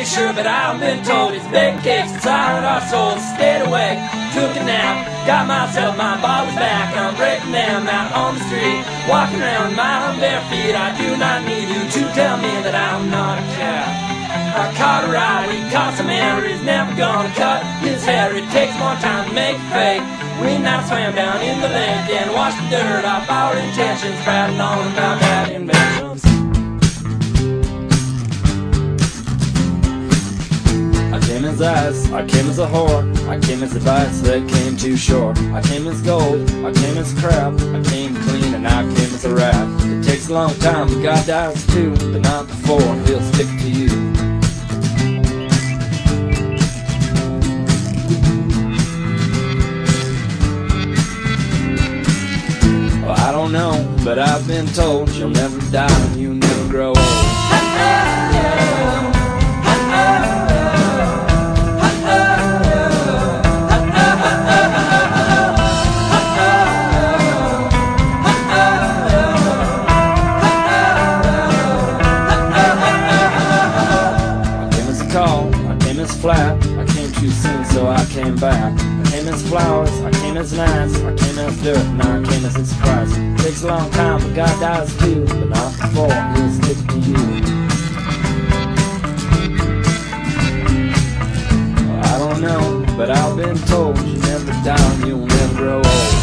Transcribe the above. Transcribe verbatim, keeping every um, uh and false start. really sure, but I've been told it's been kicked inside our souls. Stayed awake, took a nap, got myself, my body's back. I'm breaking them out on the street, walking around my bare feet. I do not need you to tell me that I'm not a cat. I caught a ride, we caught some air. He's never gonna cut his hair. It takes more time to make a fake. We now swam down in the lake and washed the dirt off our intentions, prattling on about bad inventions. I came as ice, I came as a whore, I came as advice that came too short. I came as gold, I came as crap, I came clean and I came as a rat. It takes a long time, but God dies too, but not before he'll stick to you. I don't know, but I've been told you'll never die and you'll never grow old. I came as a call, I came as flat, I came too soon, so I came back. I came as flowers, I came as nights, I came as dirt, and I came as a surprise. It takes a long time, but God dies too, but not before he'll stick to you. I don't know, but I've been told you never die, you'll never grow old.